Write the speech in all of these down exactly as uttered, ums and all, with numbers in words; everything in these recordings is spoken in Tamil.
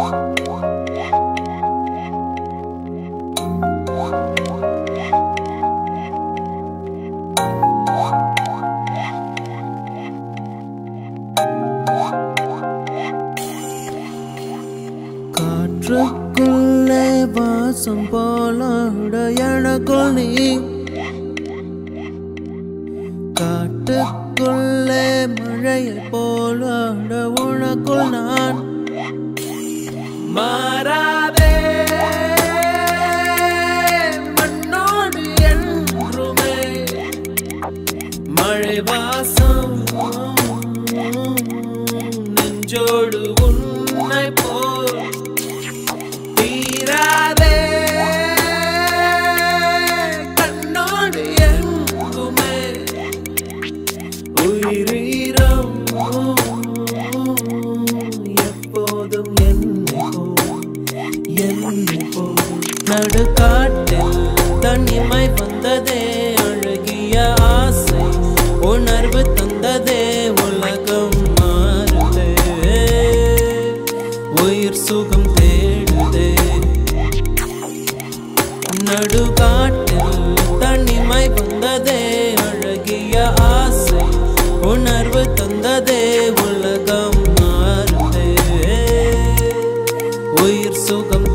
காற்றுக்குள்ளே வாசம் போலடையணக்குள் நீ காட்டுக்குள்ளே மழையில் போலட உனக்குள் நான் மாறாதே மண்ணோடு என்றுமே மழை வாசம் நெஞ்சோடு உன்னை போல் தீராதே கண்ணோடு என்றுமே உயிரீரம் எப்போதும் நடுக்காட்டில் தனிமை வந்ததே அழகிய ஆசை உணர்வு தந்ததே உலகம் மாறுதே உயிர் சுகம் தேடுதே நடுக்காட்டில் தனிமை வந்ததே அழகிய ஆசை உணர்வு தந்ததே உலகம் மாறுதே உயிர் சுகம்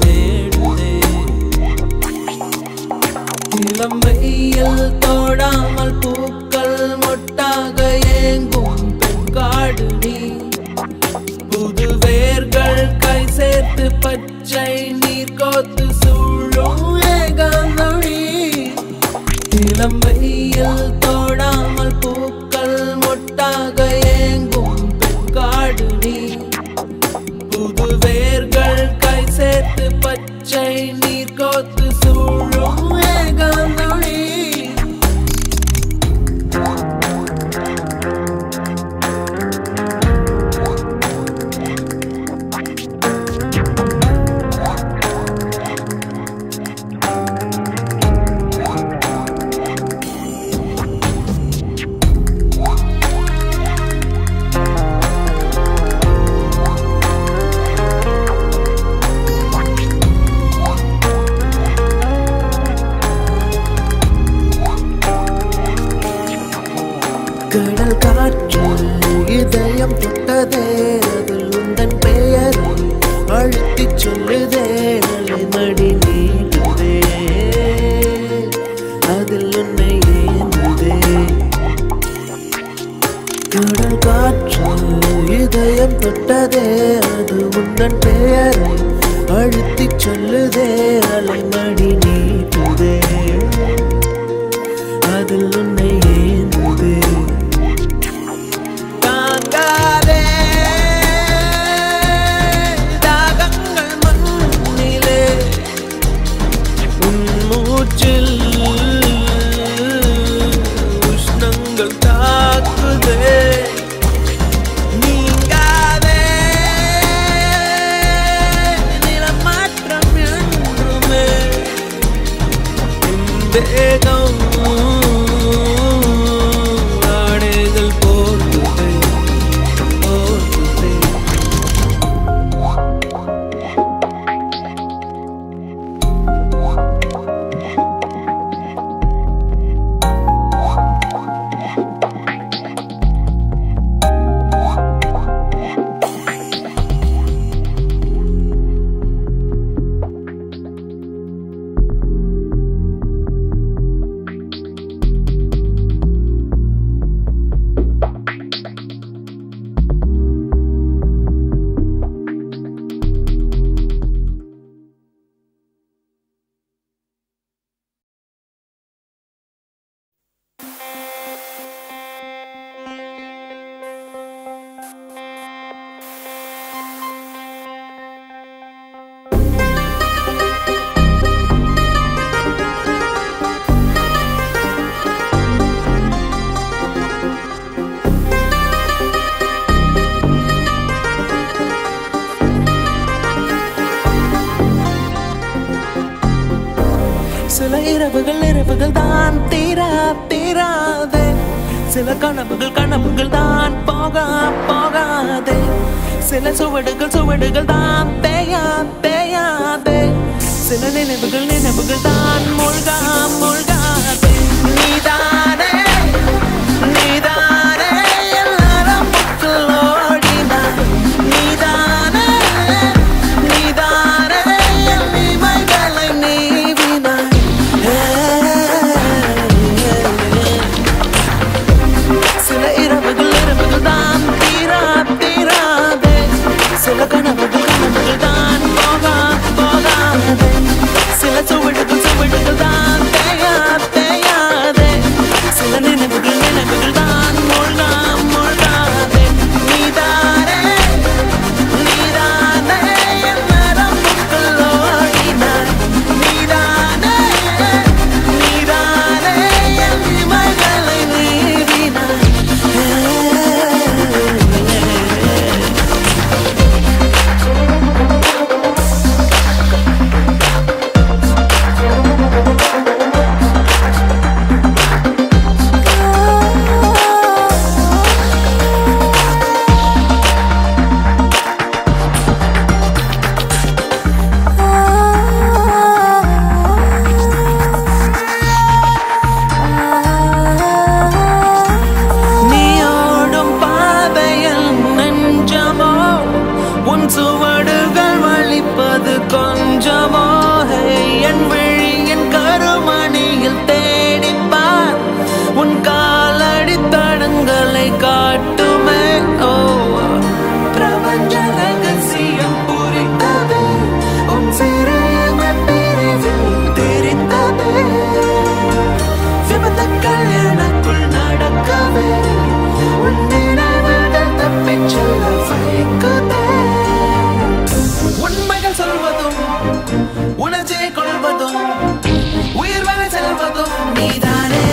இளமையில் தோடாமல் பூக்கள் மொட்டாக ஏங்கும் பெண்காடு நீ புது வேர்கள் கை சேர்த்து பச்சை நீர் கோத்து சூழும் ஏகாந்தொழி இளமையில் தோடாமல் பூக்கள் மொட்டாக ஏங்கும் பெண்காடு நீ புது வேர்கள் கை சேர்த்து பச்சை நீர் கோத்து சூழும் கடல் காற்று இதயம் தொட்டதே அதில் உந்தன் பெயர் அழுத்தி சொல்லுதே அலைமடி நீடுதே அதில் உன்னை ஏந்துதே கடல் காற்று இதயம் தொட்டதே அது உந்தன் பெயர் அழுத்தி சொல்லுதே அலைமடி நீடுதே அதில் உன்னை ஏந்துதே தேகம் ஆடைகள் போர்த்துதே போர்த்துதே சில இரவுகள் இரவுகள் தான் தீரா தீராதே சில கனவுகள் கனவுகள் தான் போகா போகாதே சில சுவடுகள் சுவடுகள் தான் தேயாதே, சில நினைவுகள் நினைவுகள் தான் மூழ்கா மூழ்காதே. நீதானே நீதானே எல்லாரும் ஓடினா, நீதானே நீதானே என் நினைவுகளை நீவினா. சில இரவுகள் இரவுகள் தான் தீரா தீராதே, சில கனவுகள் கனவுகள் தான் போகா போகாதே, சில சுவடுகள் சுவடுகள் தான் தேயாதே, சில நினைவுகள் நினைவுகள் தான் மூழ்கா மூழ்காதே. நீதானே நீதானே என் நரம்புக்குள் ஓடினா, நீதானே நீதானே என் இமைகளை நீவினா. சுவடுகள் வலிப்பது கொஞ்சமோ, என் விழியின் கருமணியில் தேடிப்பார் உன் காலடி தடங்களை காட்டுமே. ஓ பிரபஞ்ச ரகசியம் புரிந்தது, உன் சிறுவர் பிரிவில் தெரிந்தது, விபத்துக்கள் எனக்குள் நடக்கவே, உன் நினைவுகள் தப்பிச் செல்ல வைக்குதே. உண்மைகள் சொல்வதும் உணர்ச்சியை கொள்வதும் உயிர் வரை செல்வதும் நீதானே.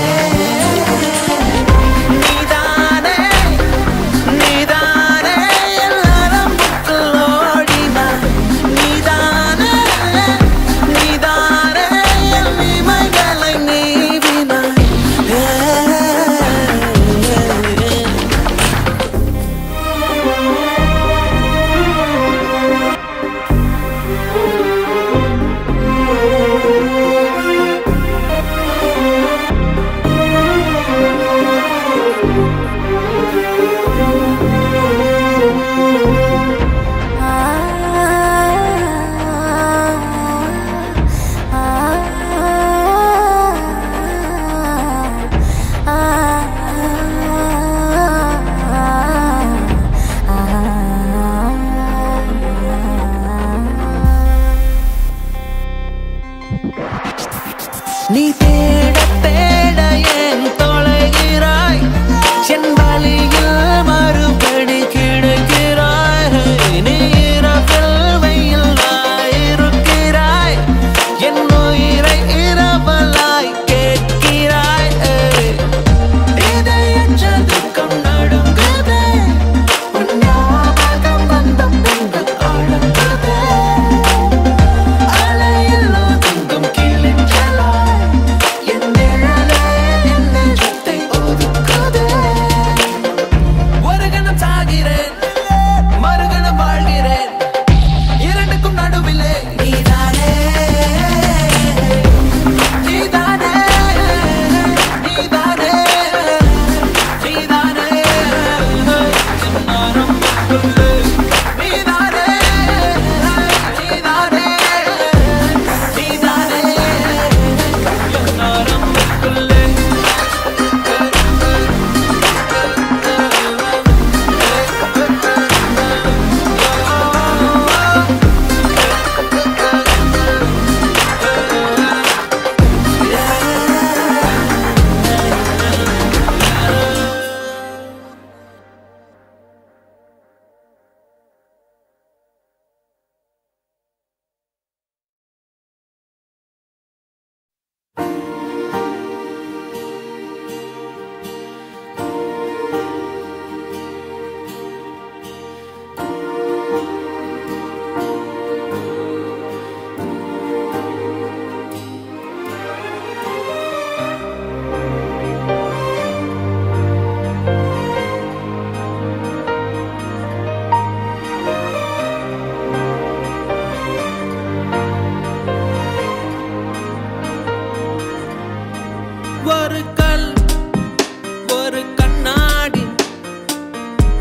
நீ தேட தேட ஏன் தொலைகிறாய், என் வழியில் மறுபடி கிடக்கிறாய். நீ இரவில் வெயிலாய் இருக்கிறாய், என் உயிரை இரவலாய் கேட்கிறாய். இதயம் சதுக்கம் நடுங்குதே, உன் ஞாபகம் வந்த பொங்கல் ஆடுங்குதே.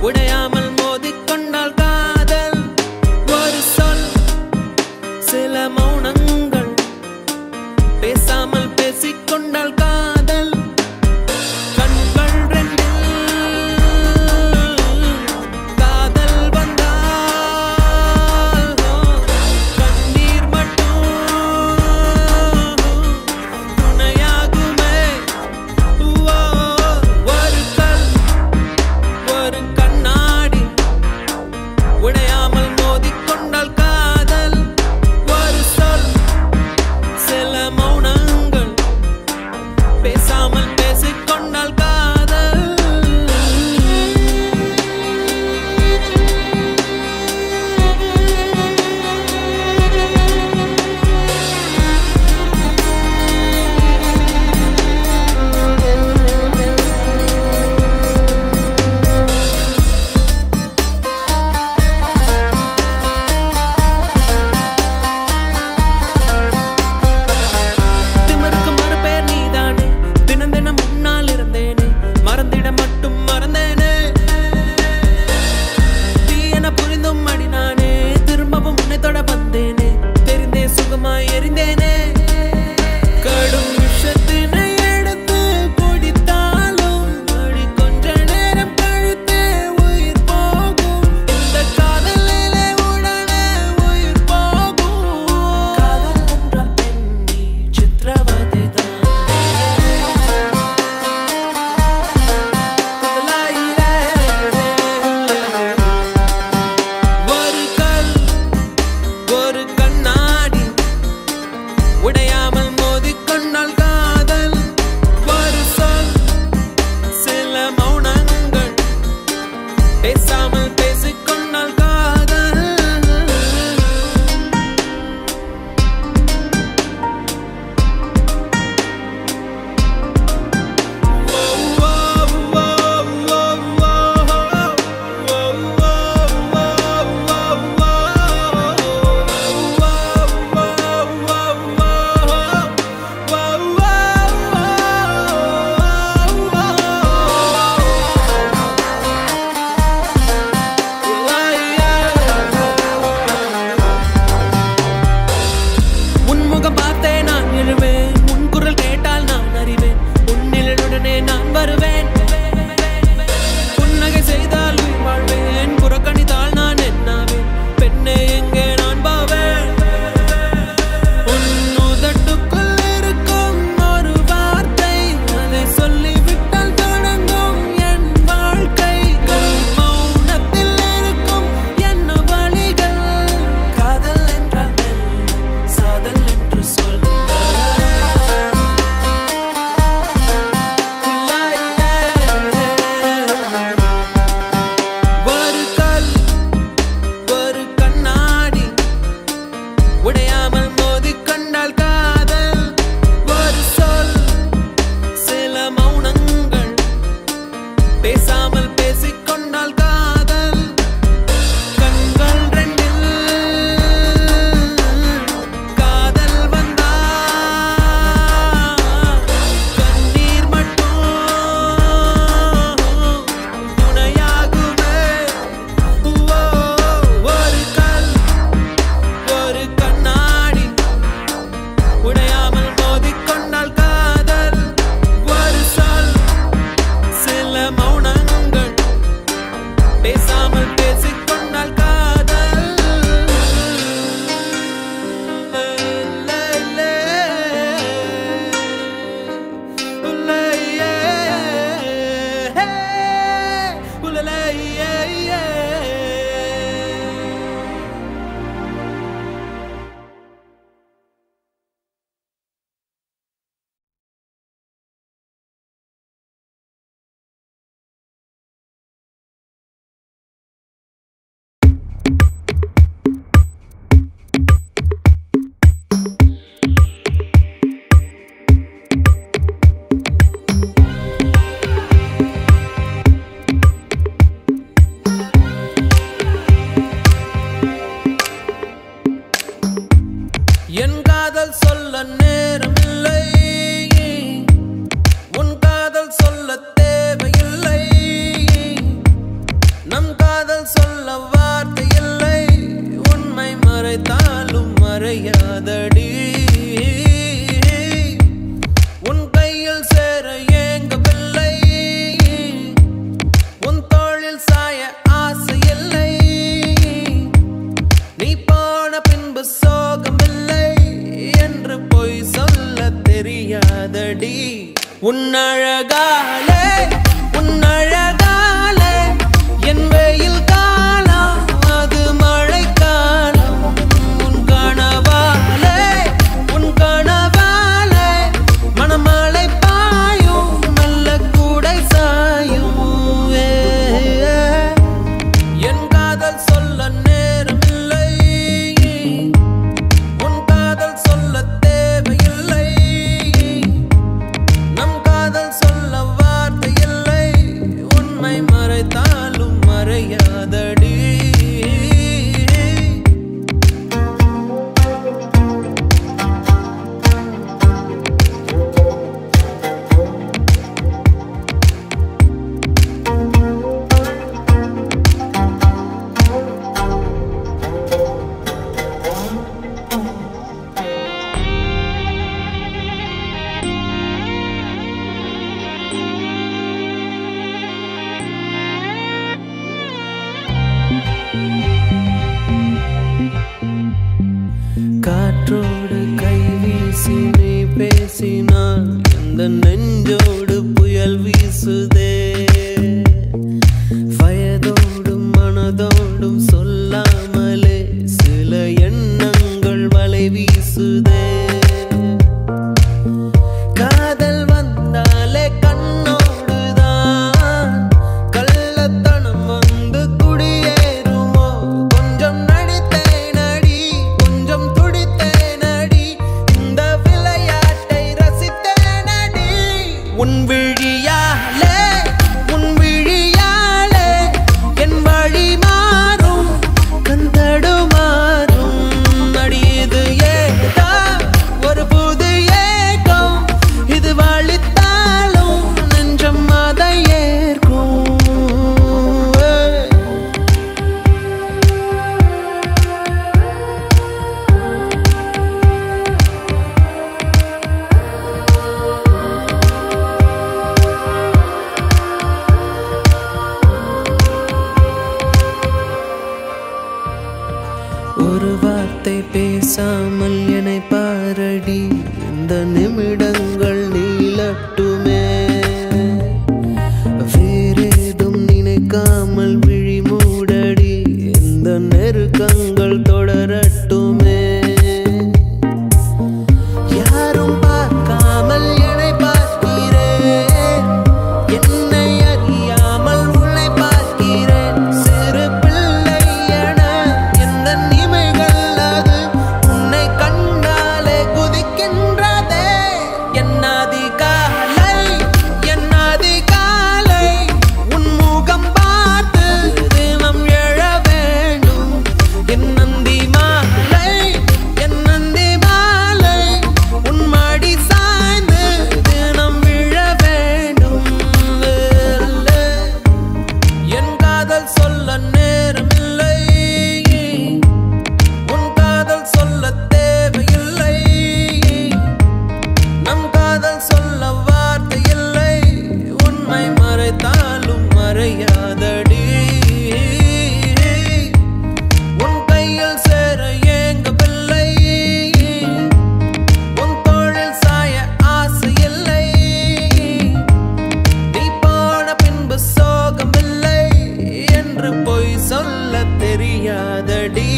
உடையாமல் மோதிக்கொண்டால் காதல். ஒரு சொல், சில மௌனங்கள், பேசாமல் பேசிக்கொண்டால் காதல். காதல் சொல்ல வார்த்தை இல்லை, உண்மை மறைத்தாலும் மறையாதடி. உன் கையில் சேர ஏங்க பிள்ளை, உன் தோளில் சாய ஆசை இல்லை. நீ போன பின்பு சோகமில்லை என்று போய் சொல்ல தெரியாதடி. உன்னழகாலே உன்னழகாலே என் வெயில் காலம் அது மழைக்காலம். உன் கனவாலே உன் கனவாலே மணமழை பாயும், நல்ல கூடை சாயும். என் காதல் சொல்ல நேரமில்லை, உன் காதல் சொல்ல தேவையில்லை. மறைத்தாலும் மறையாதடி. காற்றோடு கை வீசி நீ பேசினால் இந்த நெஞ்சோடு புயல் வீசுதே. வயதோடும் மனதோடும் சொல்லாமலே சில எண்ணங்கள் மலை வீசுதே. காதல் வந்தாலே கண்ணோடுதான் கள்ளத்தனம் வந்து குடியேறுமோ. கொஞ்சம் உன் விழியாலே உன் விழியாலே என் வழி மாறும், கந்தடுமாறும் நடியது. ஏதா ஒரு புது ஏகம் இது, வாழித்தாலும் நெஞ்சம் அதை ஏற்கும். ஒரு வார்த்தை பேசாமல் என்னை பாரடி, இந்த நிமிடங்கள் நீளட்டுமே. வேறேதும் நினைக்காமல் விழி மூடடி, இந்த நெருக்கங்கள் தொடரட்டுமே. யாரும் பார்க்காமல் என்னை பார்க்கிறேன், என்னை அறியாமல் உன்னை பார்க்கிறேன். சிறு பிள்ளை என எந்த சொல்ல தெரியாதடி.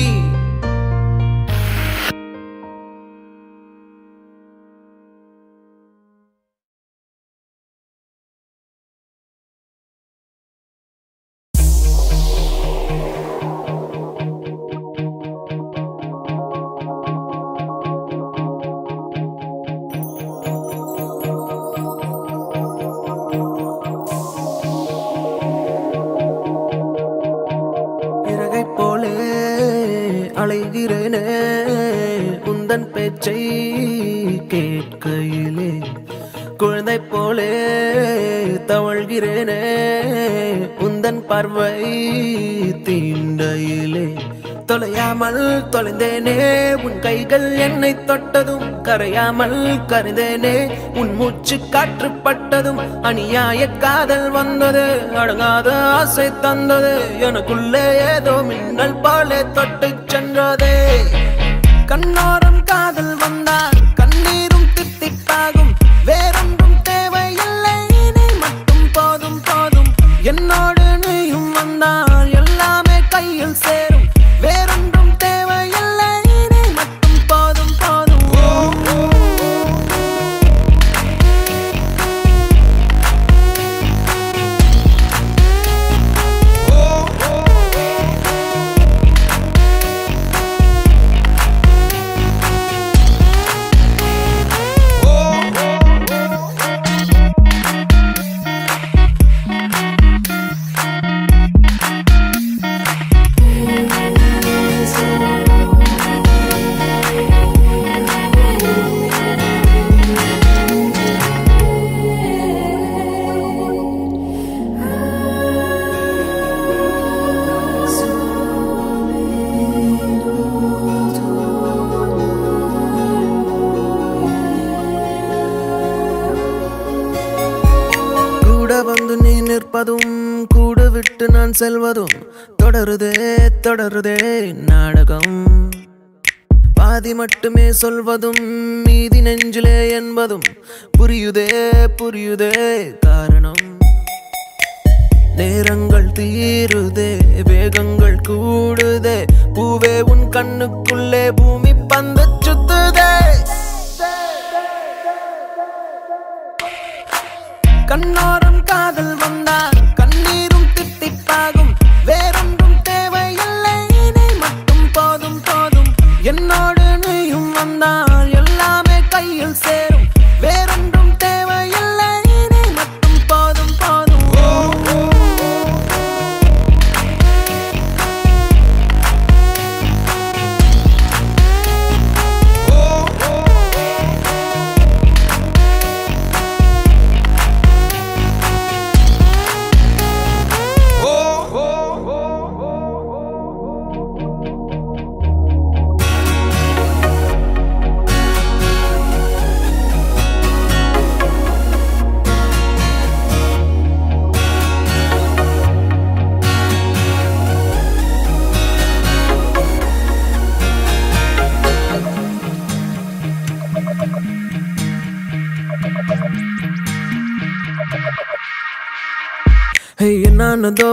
அழைகிறேனே உந்தன் பேச்சை கேட்கையிலே, குழந்தை போலே தவழ்கிறேனே உந்தன் பார்வை தீண்டையிலே தொலையாமல் தொலைந்தேனே, உன் கைகள் என்னை தொட்டதும் கரையாமல் கரைந்தேனே, உன் மூச்சு காற்று பட்டதும் அநியாய காதல் வந்தது, அடங்காத ஆசை தந்தது, எனக்குள்ளே ஏதோ மின்னல் பாலே தொட்டு சென்றதே. கண்ணோரம் காதல் வந்தால் கண்ணீரும் தித்திப்பாகும், வேறொன்றும் தேவையில்லை, நீ மட்டும் போதும் போதும், என்னோடு நீயும் வந்தால் எல்லாமே கையில் சேரும், வேறொன்றும் தேவையில்லை, நீ மட்டும் போதும் போதும். வந்து நீ நிற்பதும் கூட விட்டு நான் செல்வதும் தொடருதே தொடருதே நாடகம், பாதி மட்டுமே சொல்வதும் மீதி நெஞ்சிலே என்பதும் புரியுதே புரியுதே காரணம். நேரங்கள் தீருதே, வேகங்கள் கூடுதே, பூவே உன் கண்ணுக்குள்ளே பூமி பந்து சுத்துதே. கண்ணோரம் காதல் வந்தால் கண்ணீரும் தித்திப்பாகும், வேறொன்றும் தேவையில்லை, நீ மட்டும் போதும் போதும், என்னோடு நீயும் வந்தால் எல்லாமே கையில் சேரும், வேறொன்றும் தேவையில்லை, நீ மட்டும் போதும் போதும். என்னானதோ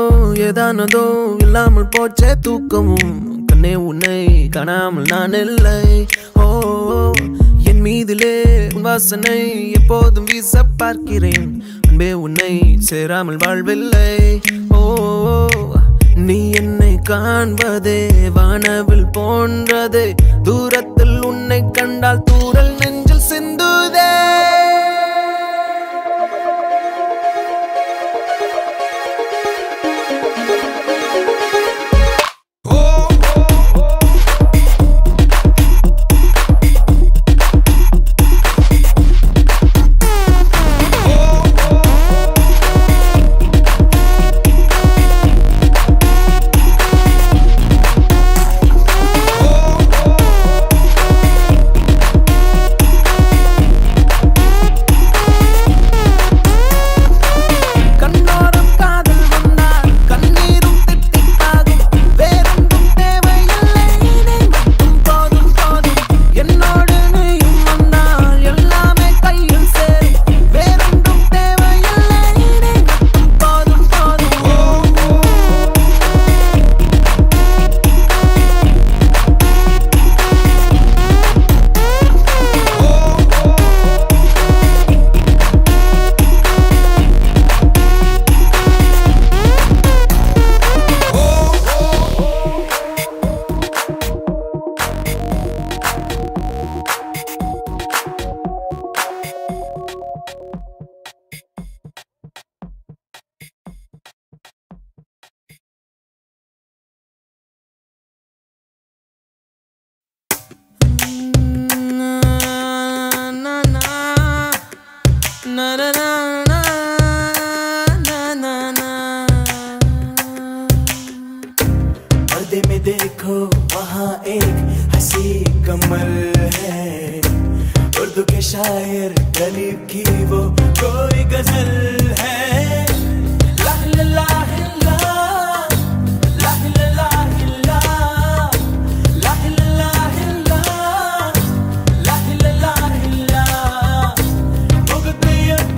ஏதானதோ இல்லாமல் போச்சே தூக்கமும், கண்ணே உன்னை காணாமல் நான் இல்லை, ஓ என் மீதிலே வாசனை எப்போதும் வீச பார்க்கிறேன், அன்பே உன்னை சேராமல் வாழ்வில்லை, ஓ நீ என்னை காண்பதே வானவில் போன்றதே, தூரத்தில் உன்னை கண்டால் தூரல் நெஞ்சில் சிந்துதே. पर्दे में देखो वहाँ एक हसी कमर है, उर्दू के शायर गलीब की वो कोई गजल है। ला ला ला ला ला ला ला ला ला ला मुगदिया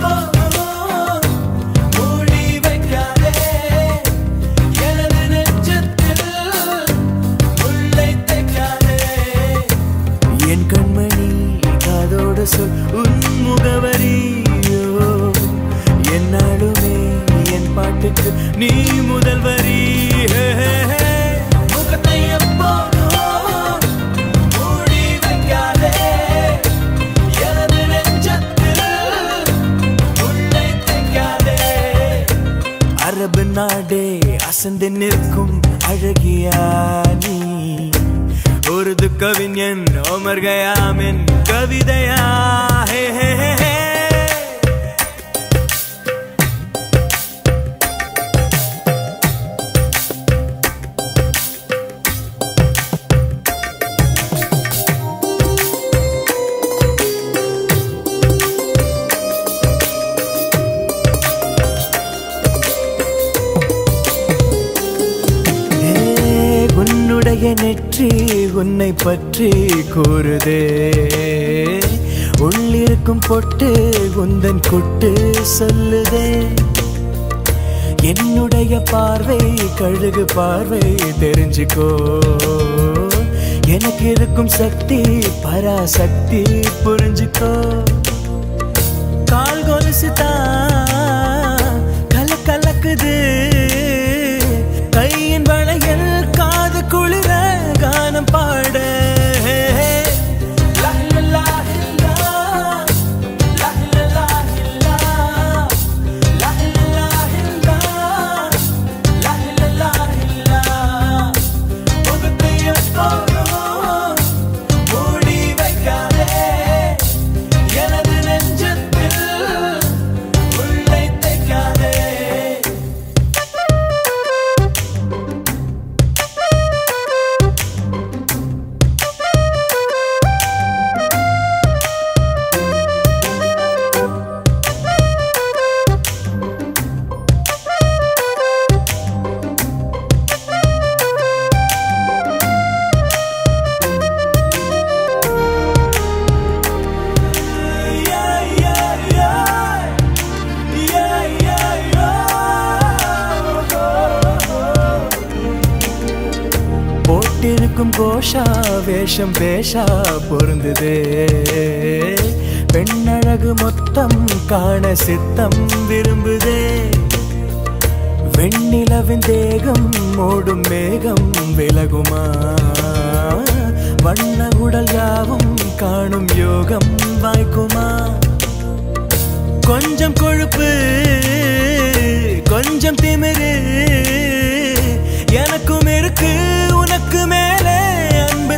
சொல் உன் முகவரியோ என்னாலுமே என் பாட்டுக்கு நீ முதல்வரி. முகத்தை எப்போதும் மூடி வைக்காதே, எனது நெஞ்சத்தில் உள்ளே தைக்காதே. அரபு நாடே அசந்து நிற்கும் அழகியானி, உருது கவிஞன் ஓமர் கயாமின் கவிதையா ஹே ஹே ஹே. நெற்றி உன்னை பற்றி கூறுதே, உள்ளிருக்கும் பொட்டு உந்தன் கொட்டு சொல்லுதே. என்னுடைய பார்வை கழுகு பார்வை தெரிஞ்சுக்கோ, எனக்கு இருக்கும் சக்தி பராசக்தி புரிஞ்சுக்கோ. கால் கொலுசுதா கல கலக்குது, கையின் வளையல் காது குளிர கானம் பாட. கோஷா வேஷம் பேஷா பொருந்துதே, பெண்ணழகு மொத்தம் காண சித்தம் விரும்புதே. வெண்ணிலவின் தேகம் மூடும் மேகம் விலகுமா, வண்ண உடல் யாவும் காணும் யோகம் வாய்க்குமா. கொஞ்சம் கொழுப்பு கொஞ்சம் திமிரு எனக்கும் இருக்கு, உனக்கு மேலே அன்பு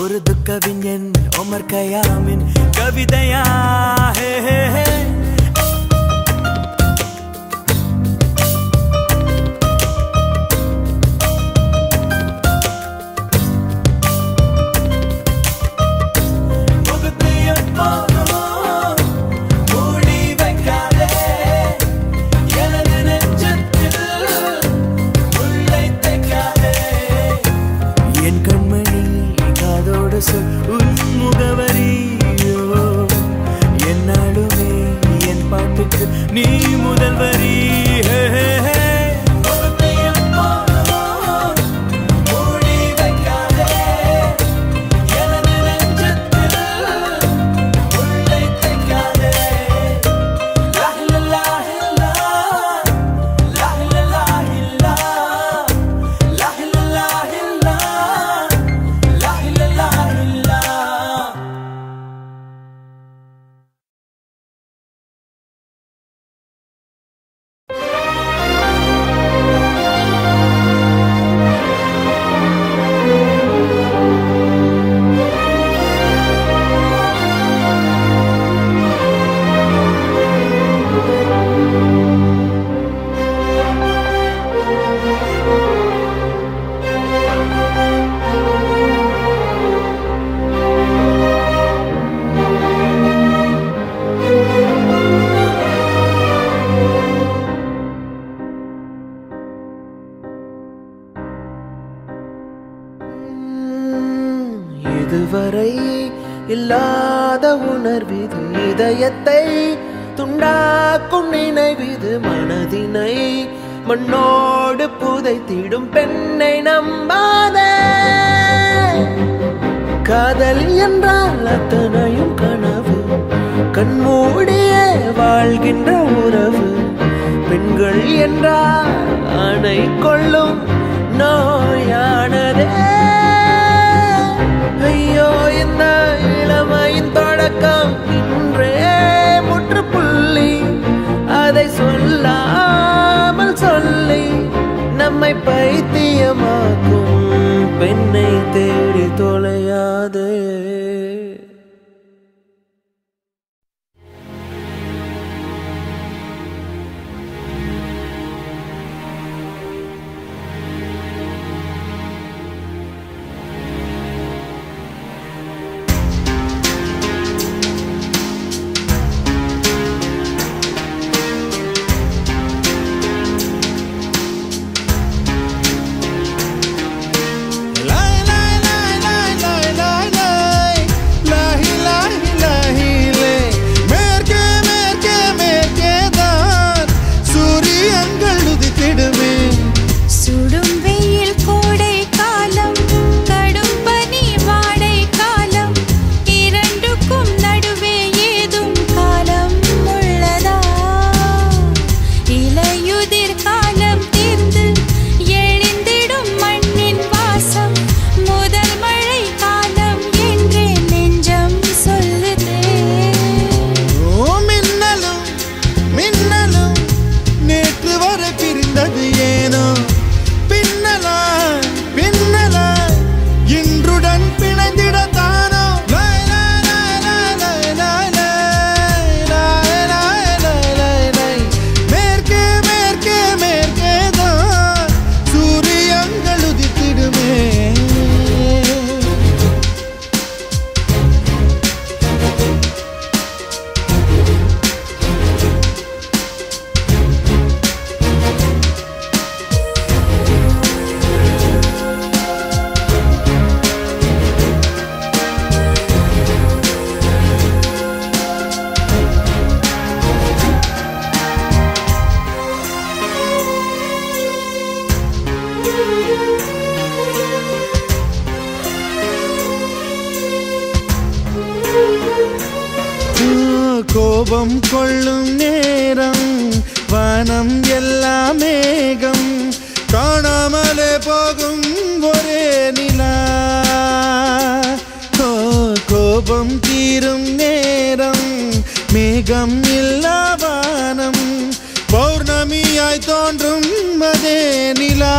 உருது கவிஞன் ஓமர் கயாமின் கவிதையா ஹே ஹே. உன் முகவரியோ என்னாலுமே இதுவரை இல்லாத உணர்விது இதயத்தை துண்டாக்கும் நினைவிது மனதினை மண்ணோடு புதைத்திடும் பெண்ணை நம்பாதே. காதல் என்றால் அத்தனையும் கனவு, கண்மூடியே வாழ்கின்ற உறவு, பெண்கள் என்றால் ஆணை கொள்ளும் நோயானதே. ஐயோ இந்த இளமையின் தொடக்கம் இன்றே முற்றுப்புள்ளி, அதை சொல்லாமல் சொல்லி நம்மை பைத்தியமாக்கும் பெண்ணை தேடி தொலையாதே. கோபம் கொள்ளும் நேரம் வனம் எல்லாம் மேகம், காணாமலே போகும் ஒரே நிலா. கோபம் தீரும் நேரம் மேகம் இல்லா வானம், பௌர்ணமியாய் தோன்றும் அதே நிலா.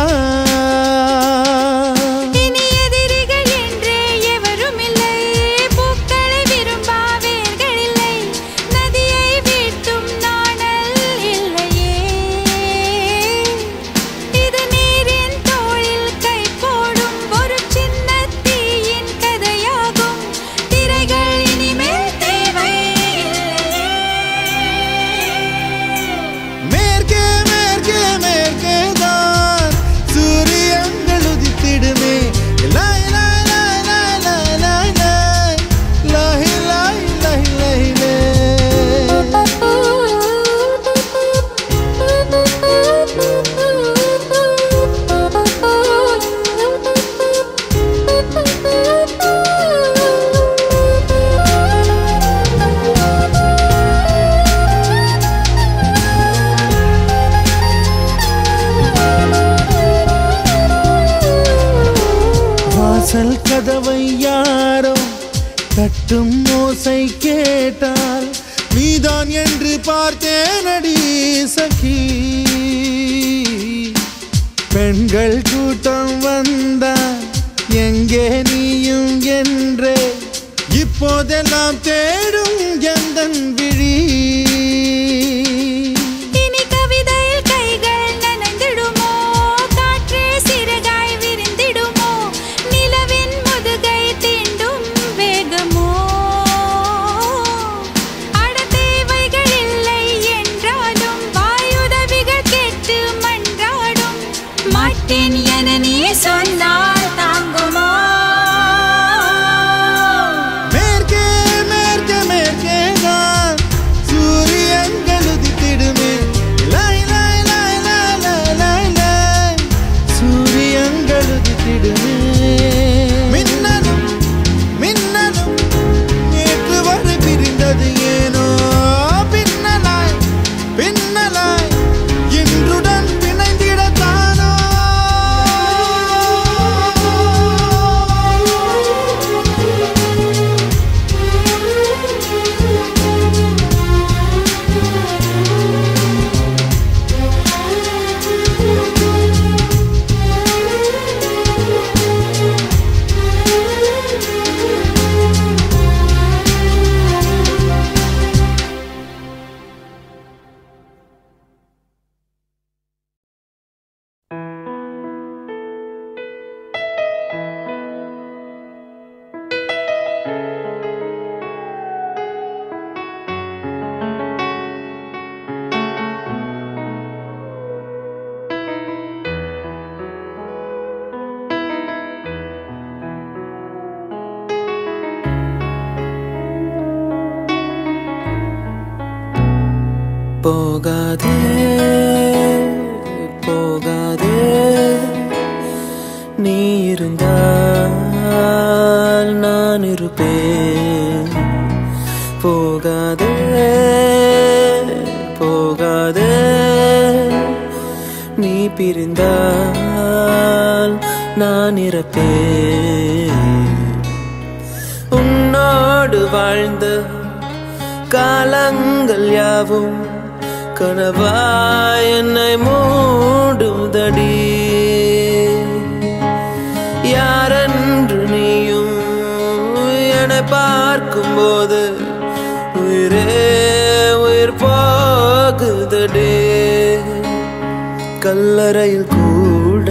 கதவை யாரோ தட்டும் ஓசை கேட்டால் நீதான் என்று பார்த்தேன் அடி சகி. பெண்கள் கூட்டம் வந்தால் எங்கே நீயும் என்றே இப்போதெல்லாம் தேடும் எந்தன் விழி. சொன்னால் தாங்குமா? போகாதே போகாதே, நீ இருந்தால் நான் இருப்பேன். போகாதே போகாதே, நீ பிரிந்தால் நான் இருப்பேன். உன்னோடு வாழ்ந்த காலங்கள் யாவும் கனவாய் என்னை மூடுதடி. யாரென்று நீயும் என்னை பார்க்கும்போது உயிரே உயிர் போகுதடி. கல்லறையில் கூட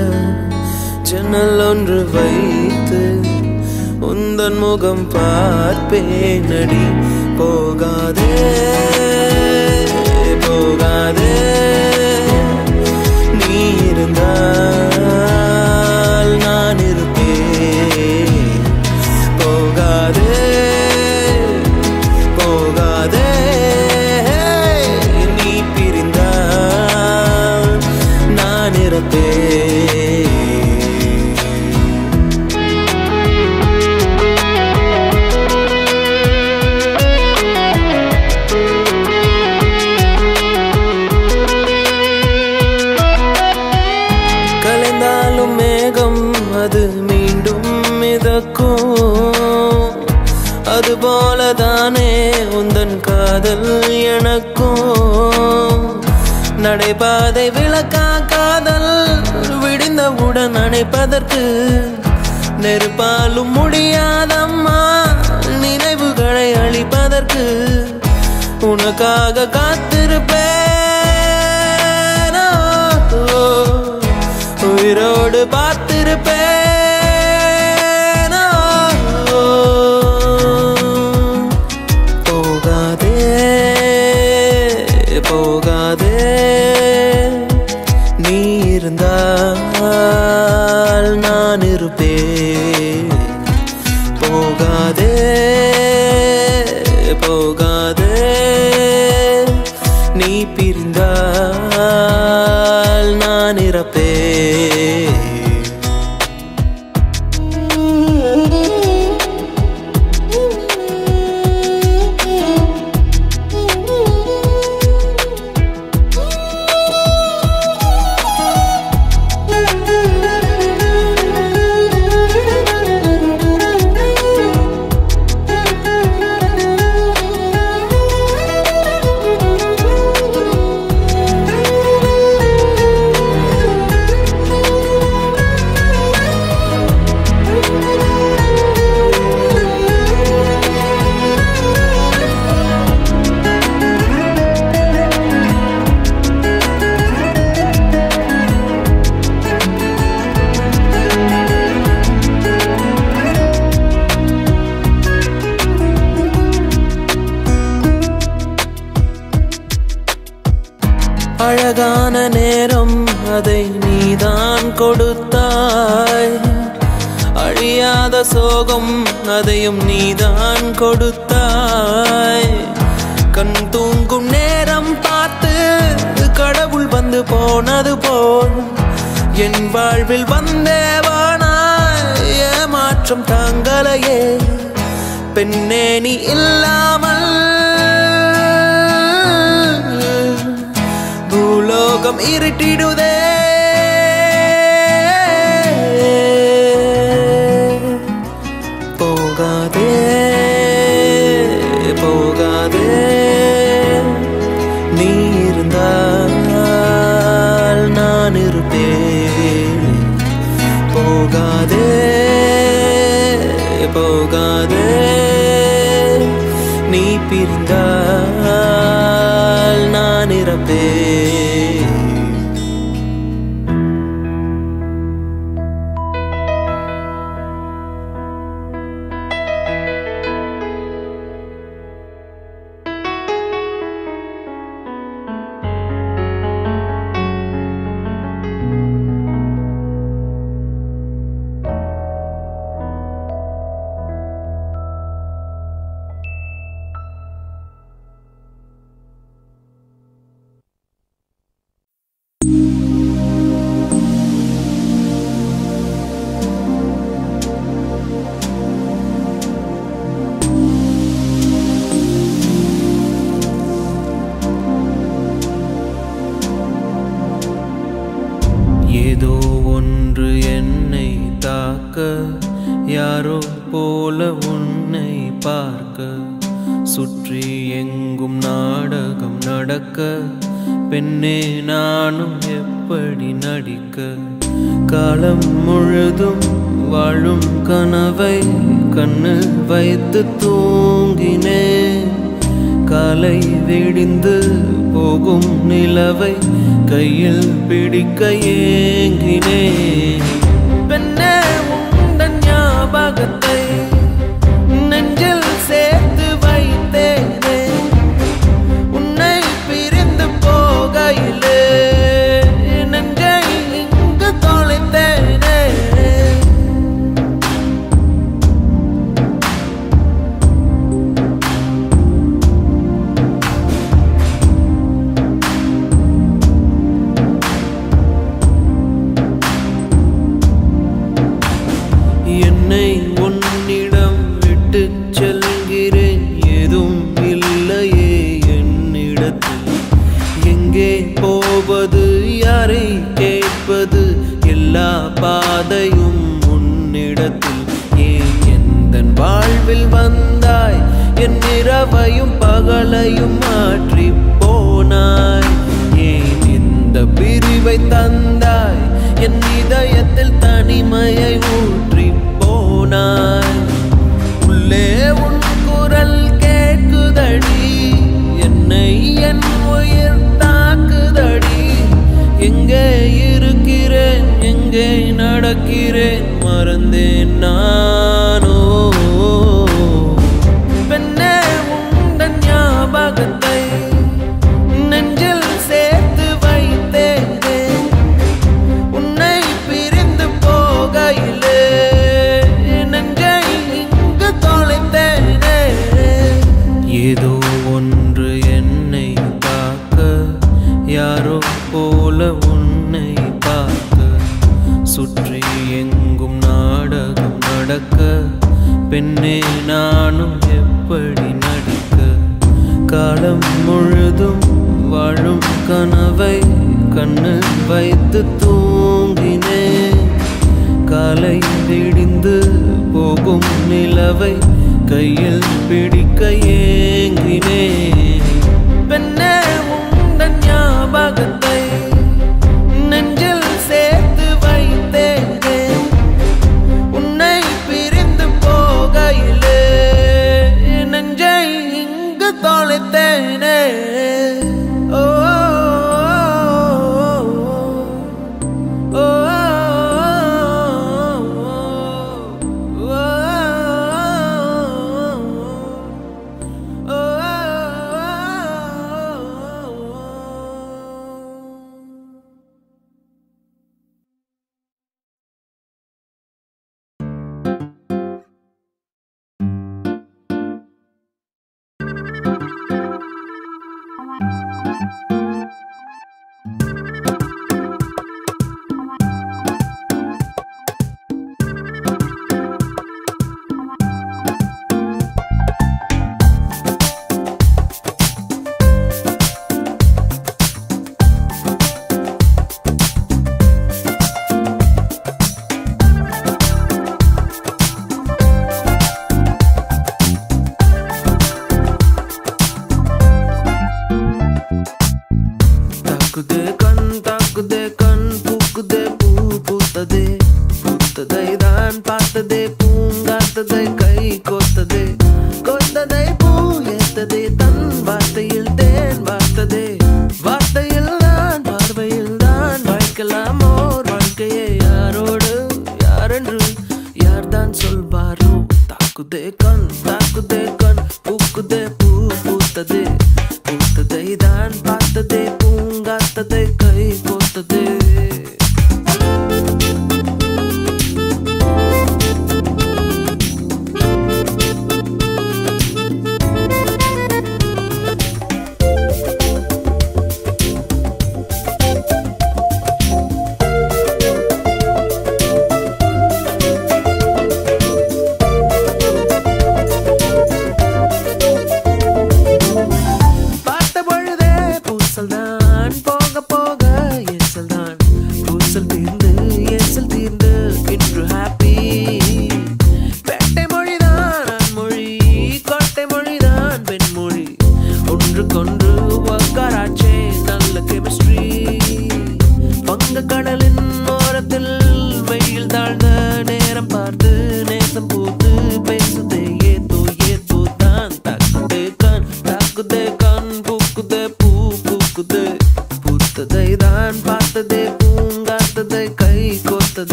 ஜன்னல் ஒன்று வைத்து உந்தன் முகம் பார்ப்பேனடி. போகாதே போகாதே, நீ இருந்தால் நான் இருப்பேன். போகாதே போகாதே, நீ பிரிந்தால் நான் இருப்பேன். அது மீண்டும் மிதக்கும், அதுபோலதானே உந்தன் காதல் எனக்கும். நடைபாதை விளக்கா காதல் விடிந்தவுடன் அணைப்பதற்கு நெருப்பாலும் முடியாதம்மா. நினைவுகளை அழிப்பதற்கு உனக்காக காத்திருப்பே. உயிரோடு பார்த்திருப்பேனோ. போகாதே போகாதே, நீ இருந்தால் நான் இருப்பேன். போகாதே போகாதே, நீ பிரிந்தால் நான் இருப்பேன். அழகான நேரம் அதை நீதான் கொடுத்தாய். அழியாத சோகம் அதையும் நீதான் கொடுத்தாய். கண் தூங்கும் நேரம் பார்த்து கடவுள் வந்து போனது போல் என் வாழ்வில் வந்தேவானாய். ஏமாற்றம் தாங்களையே பெண்ணே நீ இல்லாமல். பூலோகம் இருட்டிடுதே. போகாதே போகாதே, நீ இருந்தால் நான் இருப்பேன். போகாதே போகாதே, நீ பிரிந்தால் நான் இருப்பேன். பார்க்க, யாரோ போல உன்னை பார்க்க, சுற்றி எங்கும் நாடகம் நடக்க, பெண்ணே நானும் எப்படி நடிக்க, காலம் முழுதும் வாழும் கனவை கண்ணு வைத்து தூங்கினே, காலை விடிந்து போகும் நிலவை கையில் பிடிக்க ஏங்கினே, பெண்ணே உந்தன் ஞாபகத்தை நெஞ்சில் சேர்த்து வைத்தேனே, உன்னை பிரிந்து போகையிலே நெஞ்சை இங்கு தொலைத்தேனே, என்னை உன்னிடம் விட்டு செல்கிறேன், எதுவும் இல்லையே என்னிடத்தில், எங்கே போவது யாரை கேட்பது, எல்லா பாதையும் உன்னிடத்தில், ஏன் எந்தன் வாழ்வில் வந்தாய், என் இரவையும் பகலையும் மாற்றி போனாய், ஏன் இந்த பிரிவை தந்தாய், என் இதயத்தில் தனிமையை ஊற்றி போனாய், உள்ளே உன் குரல் கேட்குதடி, என்னை என் உயிர் தாக்குதடி, எங்கே இருக்கிறேன் எங்கே நடக்கிறேன் மறந்தேன் நானோ, பெண்ணே உந்தன் ஞாபகத்தை நெஞ்சில் சேர்த்து வைத்தேனே, உன்னை பிரிந்து போகையிலே ஏதோ ஒன்று என்னை பார்க்க, யாரோ போல உன்னை பார்க்க, சுற்றி எங்கும் நாடகம் நடக்க, பெண்ணே நானும் எப்படி நடிக்க, காலம் முழுதும் வாழும் கனவை கண்ணு வைத்து தூங்கினே, காலை திடிந்து போகும் நிலவை கையில் பிடிக்க ஏங்கினே, பெண்ணே உந்தன் ஞாபகத்தை நெஞ்சில் சேர்த்து வைத்தேனே, உன்னை பிரிந்து போகையிலே நெஞ்சை இங்கு தொலைத்தேனே.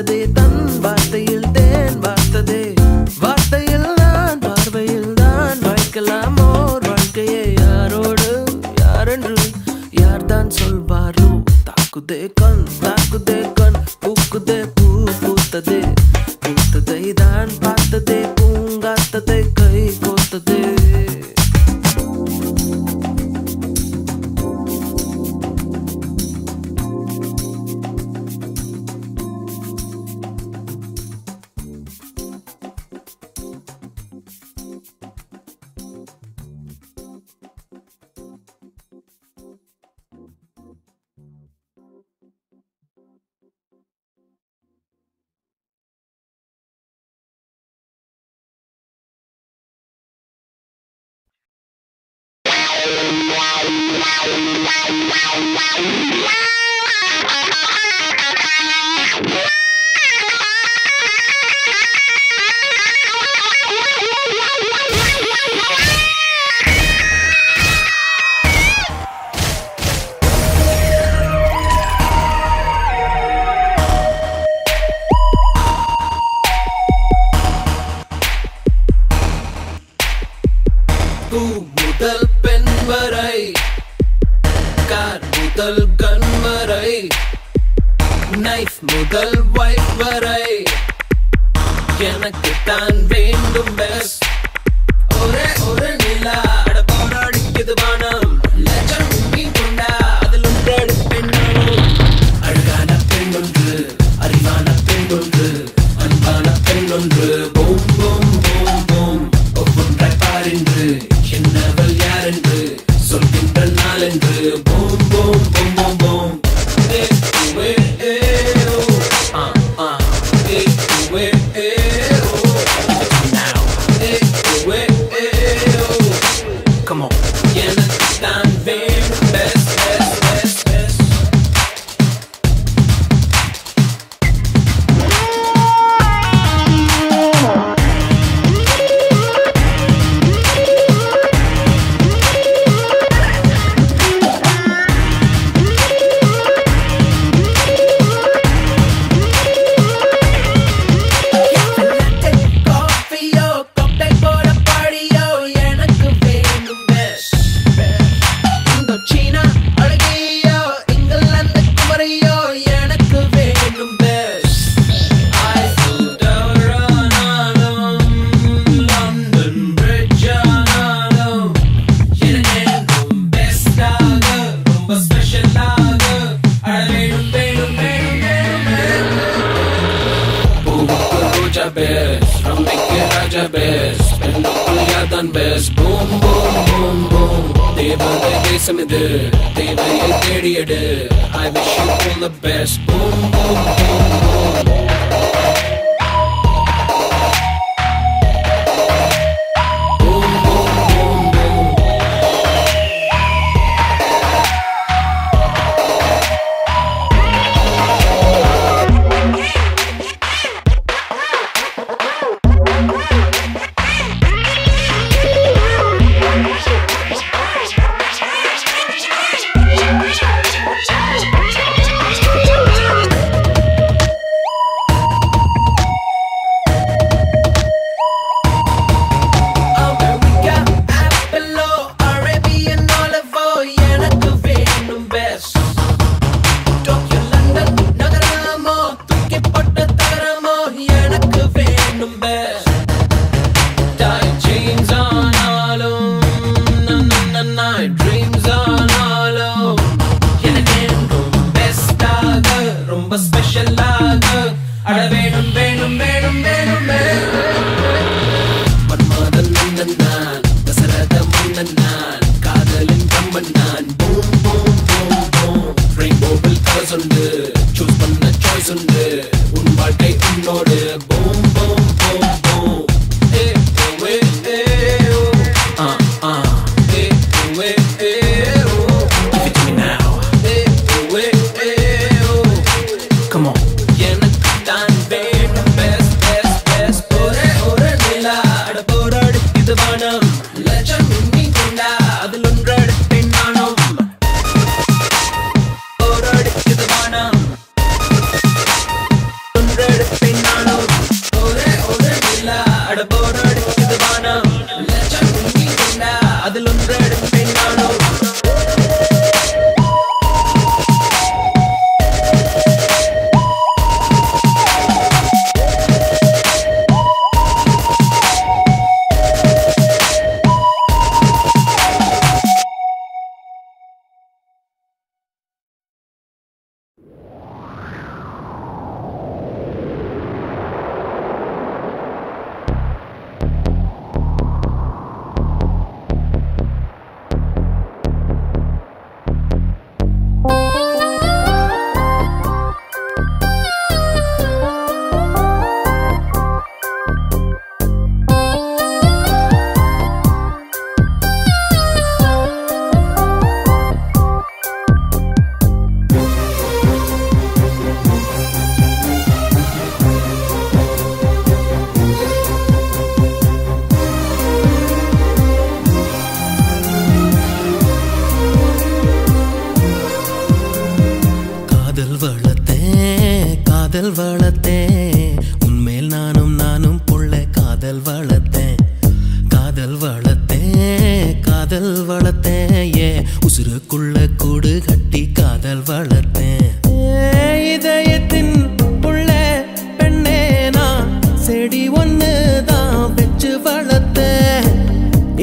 பார்த்ததே, தன் வார்த்தையில் தேன் பார்த்ததே, வார்த்தையில் நான் பார்வையில் தான் வாய்க்கலாம் ஓர் வாழ்க்கையை. யாரோடு யாரென்று யார்தான் சொல்வாரோ? தாக்குதே கண், தாக்குதே கண், பூக்குதே பூ, பூத்ததே பூத்ததை தான் பார்த்ததே, பூங்காத்ததை கை கோத்ததே. Under வளர்த்தேன், உன்மேல் நானும் நானும் புள்ள காதல் வளர்த்தேன், காதல் வளர்த்தேன், காதல் வளர்த்தேன், ஏ உசுருக்குள்ள கூடு கட்டி காதல் வளர்த்தேன். இதயத்தின் புள்ள பெண்ணே நான் செடி ஒன்று தான் வச்சு வளர்த்தேன்,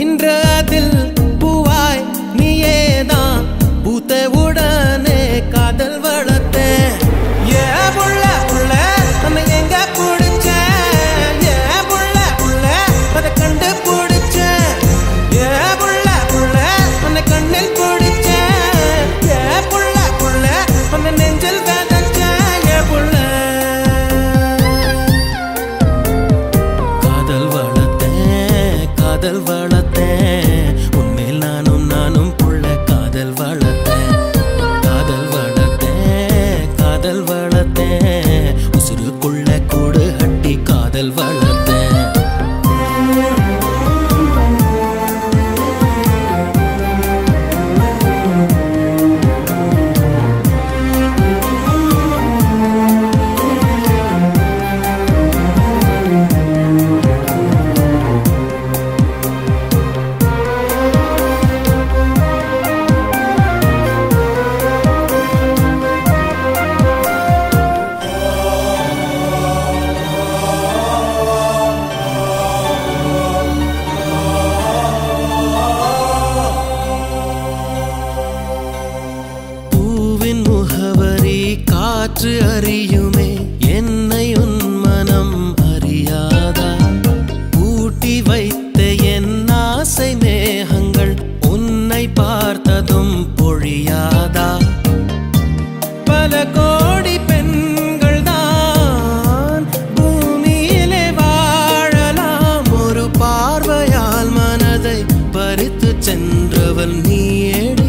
இன்று அதில் பூவாய் நீயே தான் பூத்த உடனே காதல் வளர்த்தேன். காதல் வளர்த்தேன், உன்மேல் நானும் நானும் புள்ள காதல் வளர்த்தேன், காதல் வளர்த்தேன், காதல் வளர்த்தேன், உசுருக்குள்ள கூடு கட்டி காதல் வளர்த்தேன். காற்று அறியுமே என்னை உன் மனம் அறியாதா, பூட்டி வைத்த என் ஆசை மேகங்கள் உன்னை பார்த்ததும் பொழியாதா, பல கோடி பெண்கள் தான் பூமியிலே வாழலாம், ஒரு பார்வையால் மனதை பறித்து சென்றவள் நீயேடி,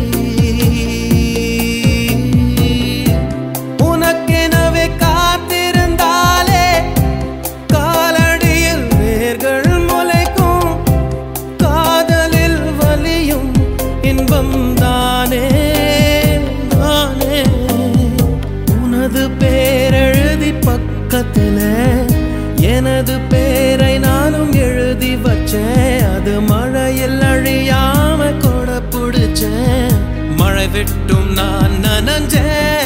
எனது பேரை நானும் எழுதி வச்சேன், அது மழையில் அழியாம கூட பிடிச்சேன், மழை விட்டும் நான் நனஞ்சேன்.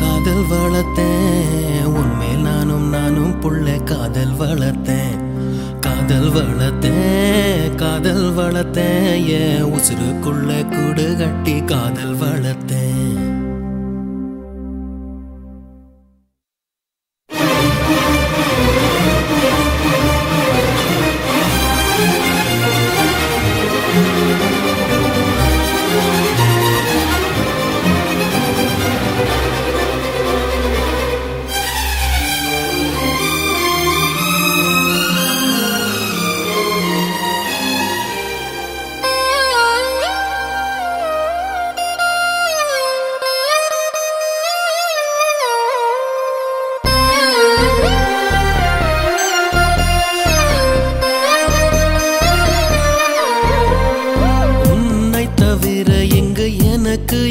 காதல் வளர்த்தேன், உன்மேல் நானும் நானும் புள்ள காதல் வளர்த்தேன், காதல் வளர்த்தேன், காதல் வளர்த்தேன், ஏ உசுருக்குள்ள கூடு கட்டி காதல் வளர்த்தேன்.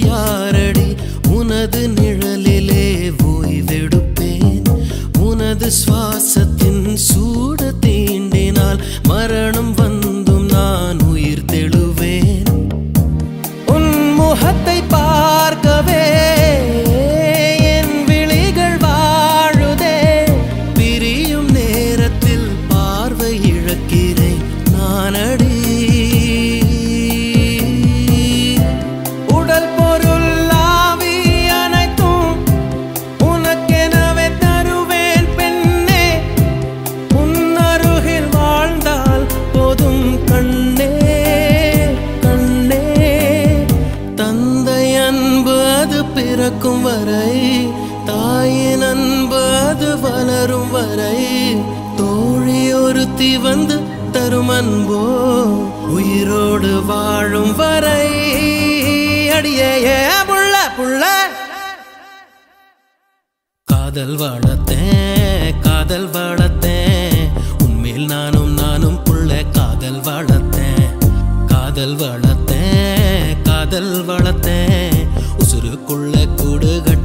யாரடி உனது நிழலிலே ஓய்வெடுப்பேன், உனது சுவாசத்தின் சூடு தீண்டினால் மரணம் வந்தும் நான் உயிர் தெழுவேன். உன் முகத்தை பார்க்கவே என் விழிகள் வாழுதே, பிரியும் நேரத்தில் பார்வை இழக்கிறேன் நானடி, போதும் தரும் அன்போ உயிரோடு வாழும் வரை அடியே புள்ள புள்ள காதல் வளத்தேன் காதல் வளத்தேன் உண்மையில் நானும் நானும் புள்ள காதல் வளத்தேன் காதல் வளத்தேன் காதல் வளத்தேன் உசுருக்குள்ள கூடுகள்